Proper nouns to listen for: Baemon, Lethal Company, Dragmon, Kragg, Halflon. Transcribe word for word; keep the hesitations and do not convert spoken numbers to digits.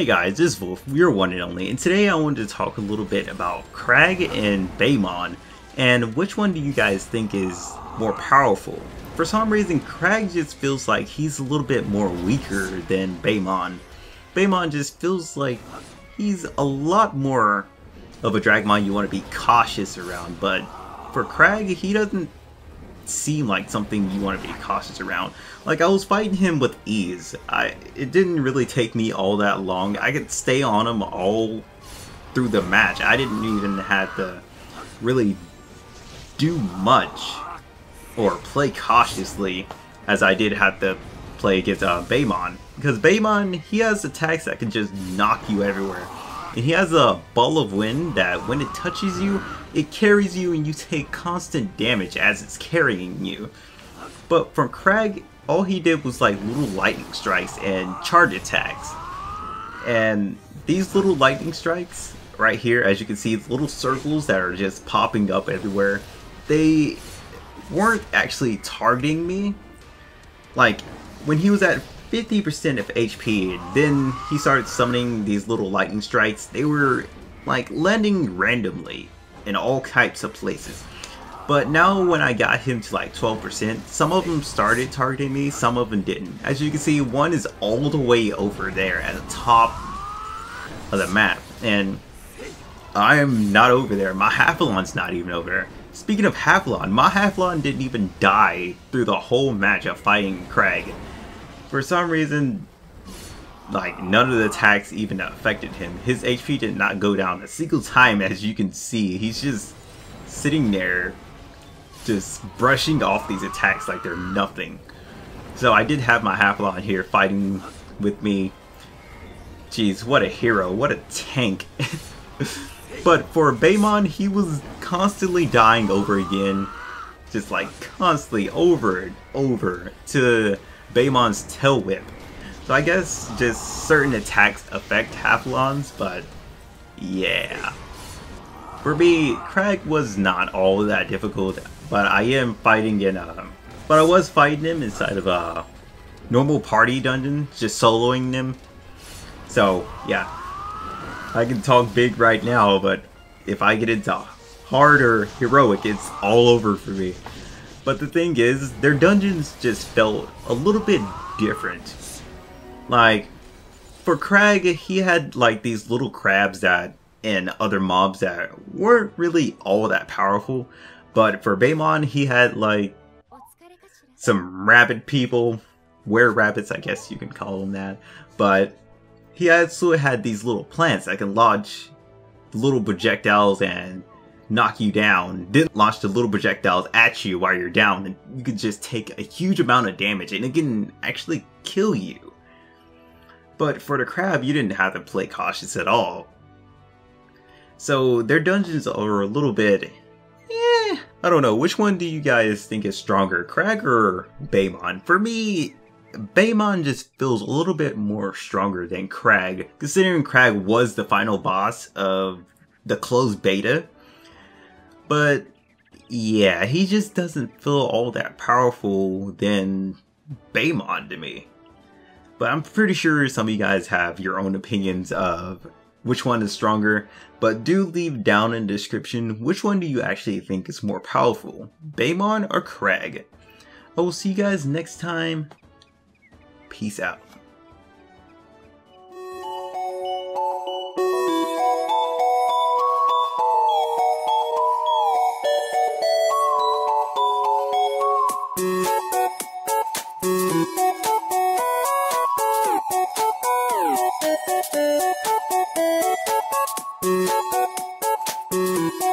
Hey guys, this is Wolf, your one and only, and today I wanted to talk a little bit about Kragg and Baemon, and which one do you guys think is more powerful? For some reason, Kragg just feels like he's a little bit more weaker than Baemon. Baemon just feels like he's a lot more of a Dragmon you want to be cautious around, but for Kragg, he doesn't seem like something you want to be cautious around. Like, I was fighting him with ease. I it didn't really take me all that long. I could stay on him all through the match. I didn't even have to really do much or play cautiously as I did have to play against uh, Baemon, because Baemon, he has attacks that can just knock you everywhere, and he has a ball of wind that when it touches you, it carries you and you take constant damage as it's carrying you. But from Kragg, all he did was like little lightning strikes and charge attacks. And these little lightning strikes right here, as you can see, little circles that are just popping up everywhere, they weren't actually targeting me. Like, when he was at fifty percent of H P, then he started summoning these little lightning strikes. They were like landing randomly in all types of places. But now when I got him to like twelve percent, some of them started targeting me, some of them didn't. As you can see, one is all the way over there at the top of the map, and I am not over there. My Havalon's not even over there. Speaking of Halflon, my Halflon didn't even die through the whole match of fighting Kragg. For some reason, like, none of the attacks even affected him. His H P did not go down a single time, as you can see. He's just sitting there, just brushing off these attacks like they're nothing. So I did have my Halflon here fighting with me. Jeez, what a hero, what a tank. But for Baemon, he was constantly dying over again. Just like constantly over and over to Baemon's tail whip. So I guess just certain attacks affect Halflons, but yeah. For me, Kragg was not all that difficult, but I am fighting in um but I was fighting him inside of a normal party dungeon, just soloing him. So yeah. I can talk big right now, but if I get into hard or heroic, it's all over for me. But the thing is, their dungeons just felt a little bit different. Like, for Kragg, he had like these little crabs that and other mobs that weren't really all that powerful. But for Baemon, he had like some rabbit people, were-rabbits, I guess you can call them that. But he also had these little plants that can launch little projectiles and knock you down. Didn't launch the little projectiles at you while you're down, and you could just take a huge amount of damage and it can actually kill you. But for the crab, you didn't have to play cautious at all. So their dungeons are a little bit, eh, I don't know. Which one do you guys think is stronger, Kragg or Baemon? For me, Baemon just feels a little bit more stronger than Kragg, considering Kragg was the final boss of the closed beta. But yeah, he just doesn't feel all that powerful than Baemon to me. But I'm pretty sure some of you guys have your own opinions of which one is stronger, but do leave down in the description which one do you actually think is more powerful, Baemon or Kragg. I will see you guys next time. Peace out. Thank you.